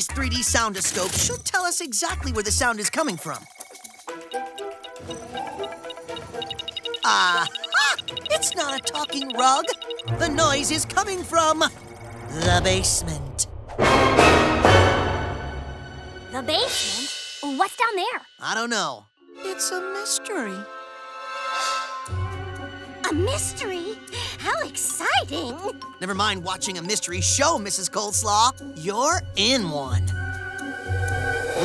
this 3D soundoscope should tell us exactly where the sound is coming from. Ah! It's not a talking rug. The noise is coming from the basement. The basement? What's down there? I don't know. It's a mystery. A mystery? How exciting! Never mind watching a mystery show, Mrs. Coleslaw. You're in one.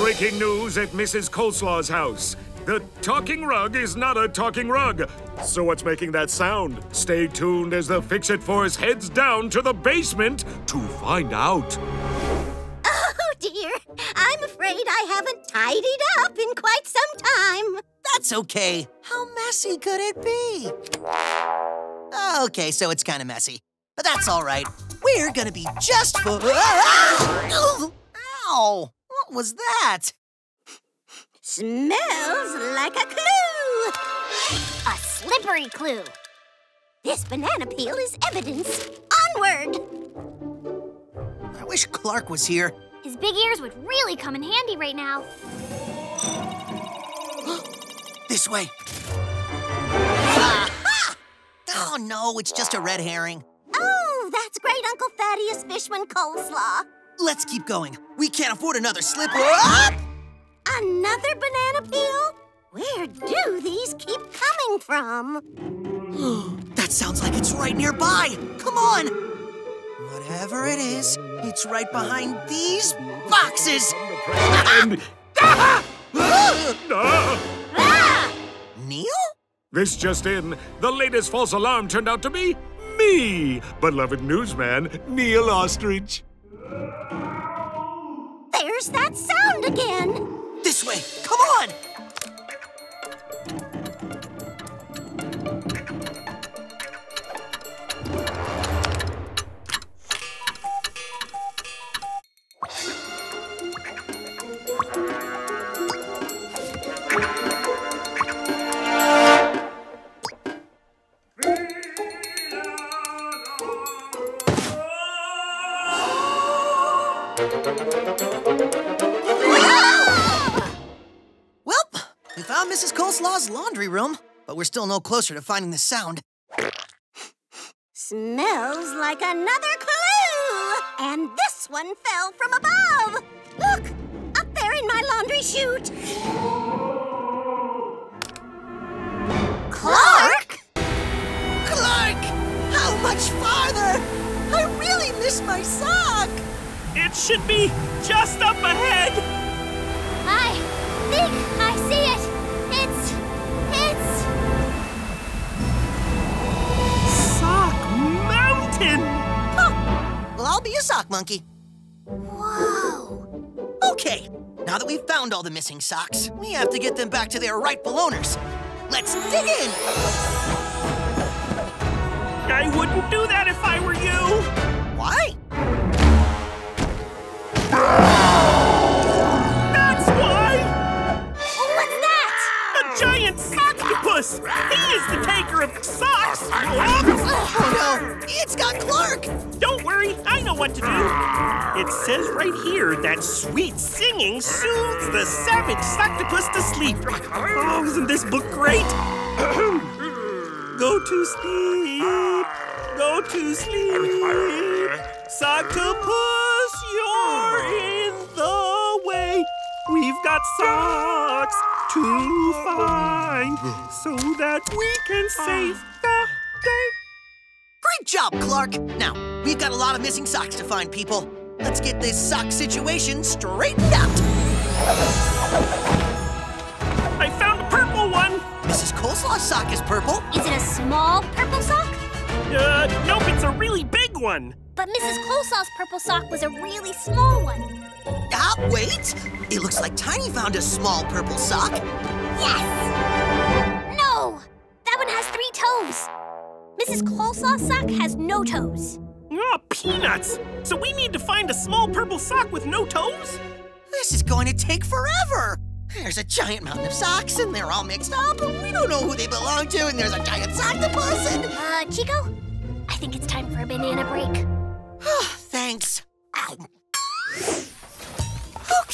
Breaking news at Mrs. Coleslaw's house. The talking rug is not a talking rug. So what's making that sound? Stay tuned as the Fix-It Force heads down to the basement to find out. Oh dear, I'm afraid I haven't tidied up in quite some time. That's okay. How messy could it be? Okay, so it's kind of messy, but that's all right. We're gonna be just for... Ow, what was that? Smells like a clue! A slippery clue. This banana peel is evidence. Onward! I wish Clark was here. His big ears would really come in handy right now. This way. Ah-ha! Oh no, it's just a red herring. Oh, that's great Uncle Thaddeus Fishman Coleslaw. Let's keep going. We can't afford another slippery... Another banana peel? Where do these keep coming from? That sounds like it's right nearby. Come on. Whatever it is, it's right behind these boxes. Neil? This just in, the latest false alarm turned out to be me, beloved newsman, Neil Ostrich. There's that sound again. This way, come on! Mrs. Coleslaw's laundry room, but we're still no closer to finding the sound. Smells like another clue! And this one fell from above! Look! Up there in my laundry chute! Clark? Clark! How much farther? I really miss my sock! It should be just up ahead! I think I see it! Well, I'll be a sock monkey. Whoa. Okay, now that we've found all the missing socks, we have to get them back to their rightful owners. Let's dig in. I wouldn't do that if I were you. Why? That's why. Oh, what's that? A giant soctopus. He is the taker of socks. Oh, no. It's got Clark. Don't worry, I know what to do. It says right here that sweet singing soothes the savage soctopus to sleep. Oh, isn't this book great? Go to sleep, go to sleep. Soctopus, you're in the way. We've got socks to find so that we can save the day. Great job, Clark. Now, we've got a lot of missing socks to find, people. Let's get this sock situation straightened out. I found a purple one. Mrs. Coleslaw's sock is purple. Is it a small purple sock? Nope, it's a really big one. But Mrs. Coleslaw's purple sock was a really small one. Ah, wait. It looks like Tiny found a small purple sock. Yes! No! That one has 3 toes. Mrs. Coleslaw's sock has no toes. Ah, peanuts! So we need to find a small purple sock with no toes? This is going to take forever! There's a giant mountain of socks, and they're all mixed up, and we don't know who they belong to, and there's a giant soctopus, and... Chico? I think it's time for a banana break. Thanks. Ow.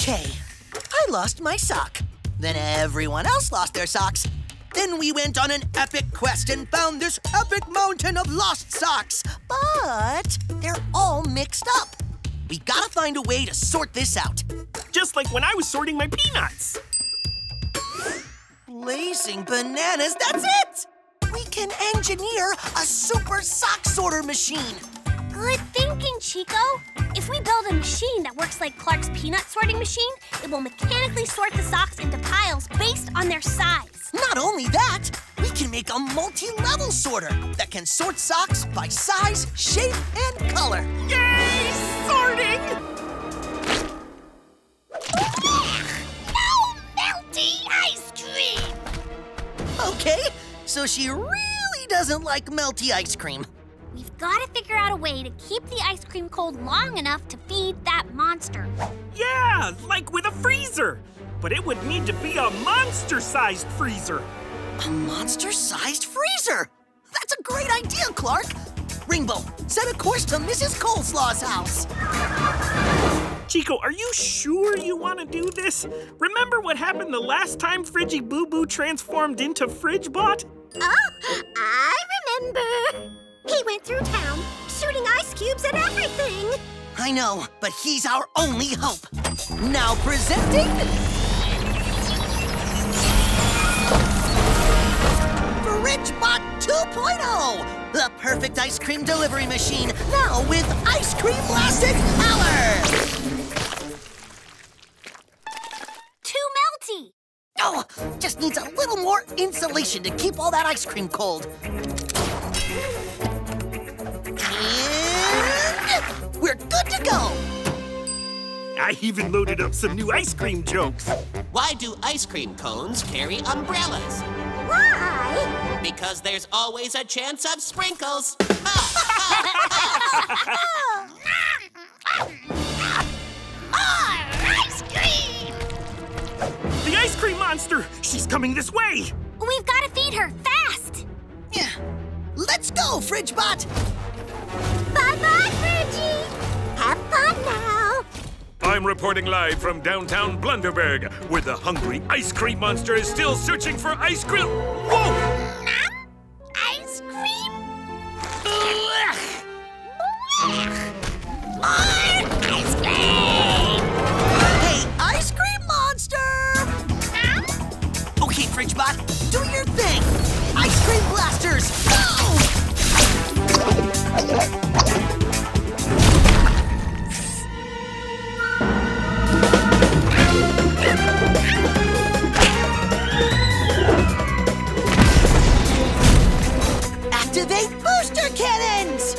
Okay, I lost my sock. Then everyone else lost their socks. Then we went on an epic quest and found this epic mountain of lost socks. But they're all mixed up. We gotta find a way to sort this out. Just like when I was sorting my peanuts. Blazing bananas, that's it! We can engineer a super sock sorter machine. Good thinking, Chico. If we build a machine that works like Clark's peanut sorting machine, it will mechanically sort the socks into piles based on their size. Not only that, we can make a multi-level sorter that can sort socks by size, shape, and color. Yay, sorting! No melty ice cream! Okay, so she really doesn't like melty ice cream. We've got to figure out a way to keep the ice cream cold long enough to feed that monster. Yeah, like with a freezer. But it would need to be a monster-sized freezer. A monster-sized freezer? That's a great idea, Clark. Rainbow, set a course to Mrs. Coleslaw's house. Chico, are you sure you want to do this? Remember what happened the last time Fridgey Boo Boo transformed into FridgeBot? Oh, I remember. He went through town, shooting ice cubes and everything. I know, but he's our only hope. Now presenting... FridgeBot 2.0, the perfect ice cream delivery machine, now with ice cream lasting power. Too melty. Oh, just needs a little more insulation to keep all that ice cream cold. And we're good to go! I even loaded up some new ice cream jokes. Why do ice cream cones carry umbrellas? Why? Because there's always a chance of sprinkles. Ice cream! The ice cream monster! She's coming this way! We've got to feed her, fast! Yeah. Let's go, FridgeBot! Bye-bye, Fridgey! Have fun now! I'm reporting live from downtown Blunderburg, where the hungry ice cream monster is still searching for ice cream... Whoa! Ice cream? More ice cream! Hey, ice cream monster! Okay, FridgeBot, do your thing! Ice cream blasters, go! Activate booster cannons!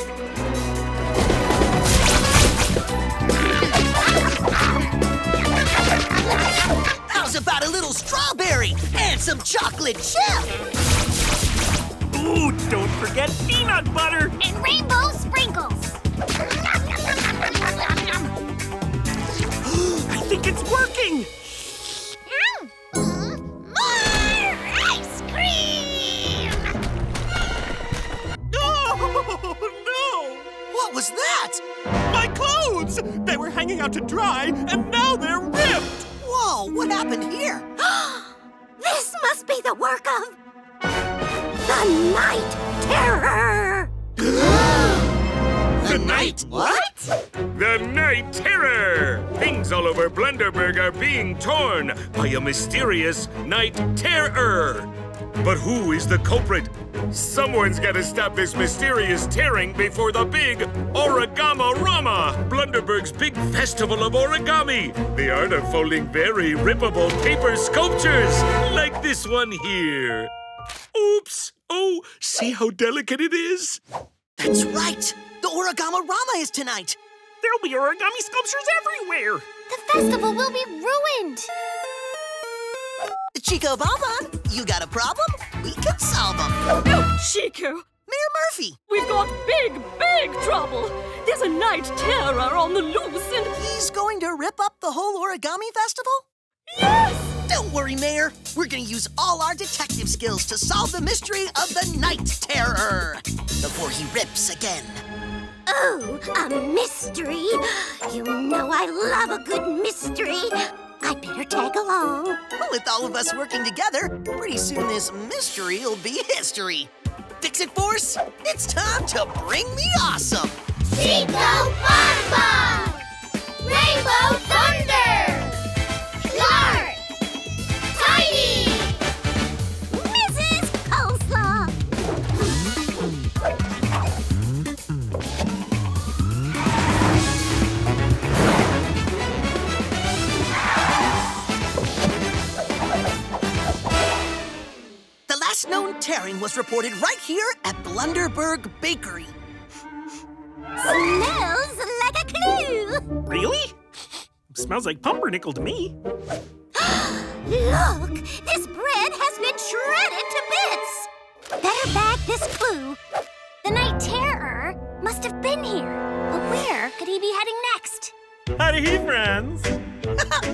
How's about a little strawberry and some chocolate chip? Ooh, don't forget peanut butter! And rainbow sprinkles! I think it's working! More ice cream! No! No! What was that? My clothes! They were hanging out to dry, and now they're ripped! Whoa, what happened here? This must be the work of... the Night Terror! The Night what? The Night Terror! Things all over Blunderburg are being torn by a mysterious Night Terror! But who is the culprit? Someone's gotta stop this mysterious tearing before the big Origami Rama, Blunderburg's big festival of origami! The art of folding very rippable paper sculptures, like this one here. Oops! Oh, see how delicate it is? That's right! The Origami Rama is tonight! There'll be origami sculptures everywhere! The festival will be ruined! Chico Bon Bon, you got a problem? We can solve them! No, Chico! Mayor Murphy! We've got big, big trouble! There's a Night Terror on the loose and... He's going to rip up the whole origami festival? Yes! Don't worry, Mayor. We're gonna use all our detective skills to solve the mystery of the Night Terror before he rips again. Oh, a mystery. You know I love a good mystery. with all of us working together, pretty soon this mystery will be history. Fix-It Force, it's time to bring the awesome! Chico Bon Bon! Rainbow Thunder! Clark! Tiny! Mrs. Coleslaw! The last known tearing was reported right here at Blunderburg Bakery. Smells like a clue! Really? Smells like pumpernickel to me. Look! This bread has been shredded to bits! Better bag this clue. The Night Terror must have been here. But where could he be heading next? Howdy, friends!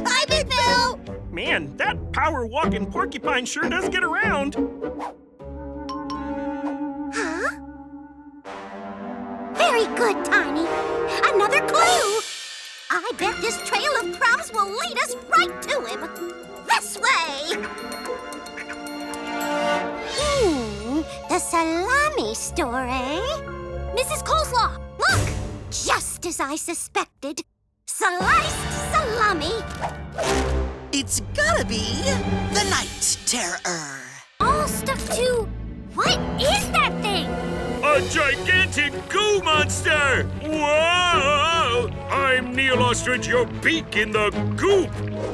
Hi, Big Bill! Man, that power-walking porcupine sure does get around. Huh? Very good, Tiny. Another clue! I bet this trail of crumbs will lead us right to him. This way! The salami store, eh? Mrs. Coleslaw, look! Just as I suspected. Sliced salami. It's gotta be the Night Terror. All stuck to... What is that thing? A gigantic goo monster! Whoa! I'm Neil Ostrich, your beak in the goop.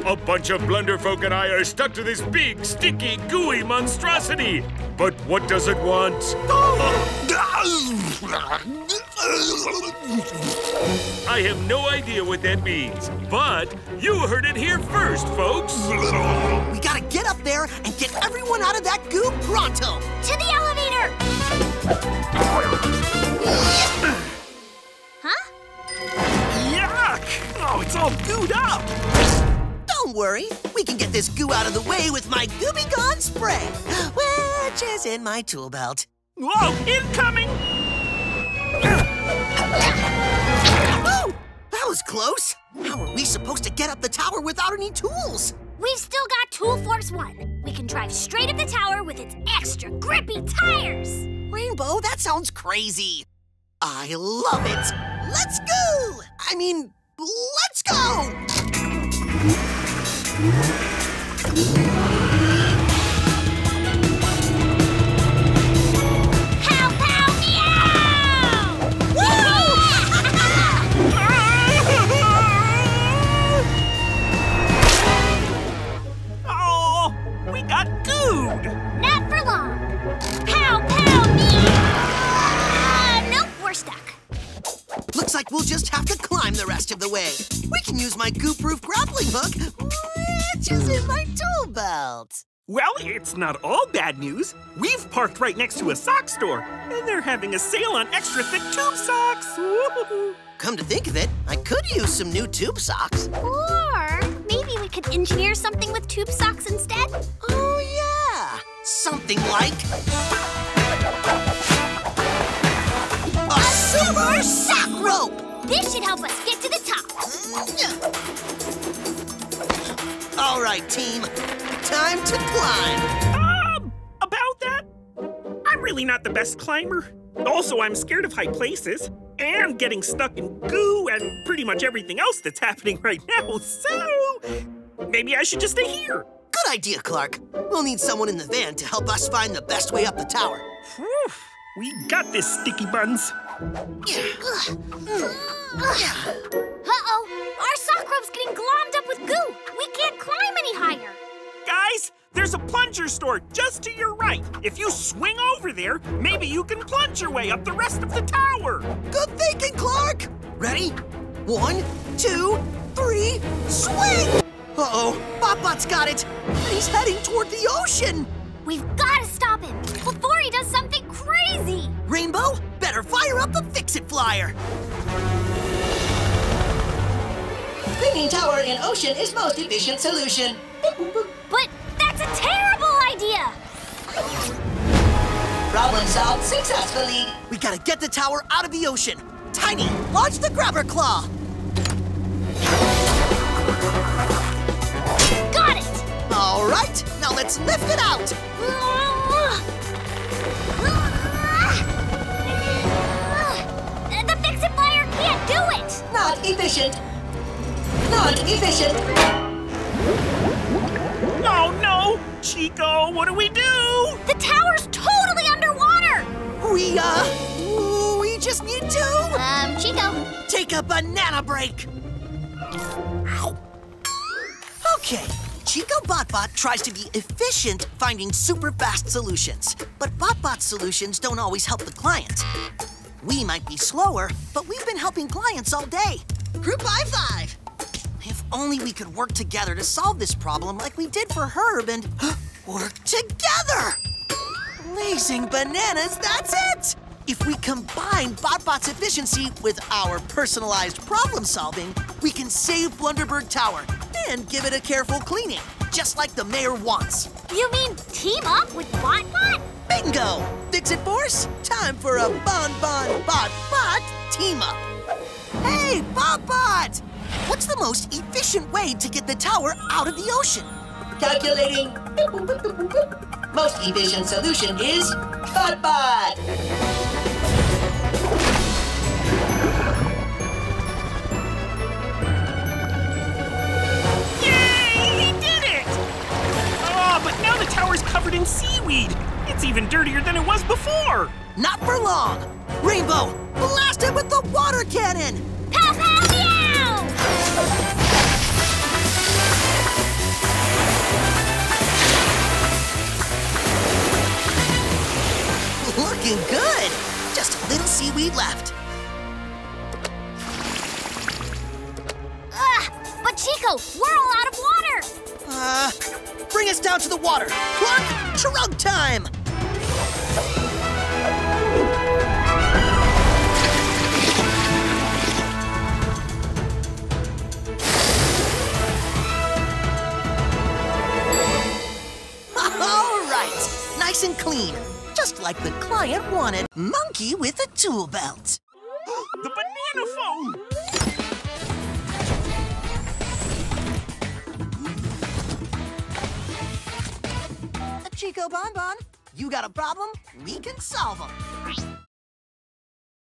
A bunch of blunderfolk and I are stuck to this big, sticky, gooey monstrosity. But what does it want? I have no idea what that means, but you heard it here first, folks. We gotta get up there and get everyone out of that goo pronto. To the elevator! Huh? Yuck! Oh, it's all gooed up! Don't worry, we can get this goo out of the way with my Gooby-Gone spray, which is in my tool belt. Whoa, incoming! Oh, that was close. How are we supposed to get up the tower without any tools? We've still got Tool Force One. We can drive straight up the tower with its extra grippy tires. Rainbow, that sounds crazy. I love it. Let's go! I mean, let's go! Not for long. Pow, pow, meow. Nope, we're stuck. Looks like we'll just have to climb the rest of the way. We can use my goop-proof grappling hook, which is in my tool belt. Well, it's not all bad news. We've parked right next to a sock store, and they're having a sale on extra thick tube socks. Woo-hoo-hoo. Come to think of it, I could use some new tube socks. Or maybe we could engineer something with tube socks instead. Oh, yeah. Something like a silver sock rope! This should help us get to the top. All right, team. Time to climb. About that? I'm really not the best climber. Also, I'm scared of high places and getting stuck in goo and pretty much everything else that's happening right now. So maybe I should just stay here. Good idea, Clark. We'll need someone in the van to help us find the best way up the tower. We got this, sticky buns. Uh-oh. Our sock rope's getting glommed up with goo. We can't climb any higher. Guys, there's a plunger store just to your right. If you swing over there, maybe you can plunge your way up the rest of the tower. Good thinking, Clark. Ready? 1, 2, 3, swing! Uh-oh, Botbot's got it, but he's heading toward the ocean! We've got to stop him before he does something crazy! Rainbow, better fire up the Fix-It Flyer! Cleaning tower in ocean is most efficient solution. But that's a terrible idea! Problem solved successfully. We gotta get the tower out of the ocean. Tiny, launch the grabber claw! Got it! All right, Let's lift it out! The Fix-It Flyer can't do it! Not efficient! Not efficient! Oh no! Chico, what do we do? The tower's totally underwater! We just need to... Chico? Take a banana break! Ow. Okay, Chico Botbot tries to be efficient finding super fast solutions, but Botbot's solutions don't always help the client. We might be slower, but we've been helping clients all day. Group high five! If only we could work together to solve this problem like we did for Herb and work together! Blazing bananas, that's it! If we combine Botbot's efficiency with our personalized problem solving, we can save Blunderburg Tower and give it a careful cleaning, just like the mayor wants. You mean team up with Botbot? Bingo! Fix-It Force, time for a Bon-Bon-Bot-Bot team up. Hey, Botbot! What's the most efficient way to get the tower out of the ocean? Calculating. Most efficient solution is Botbot. Covered in seaweed. It's even dirtier than it was before. Not for long. Rainbow, blast it with the water cannon. Pow, pow, meow! Looking good. Just a little seaweed left. But Chico, we're all out of water. Bring us down to the water. Clark, shrug time! All right, nice and clean. Just like the client wanted. Monkey with a tool belt. The banana phone! Chico Bon Bon, you got a problem? We can solve them.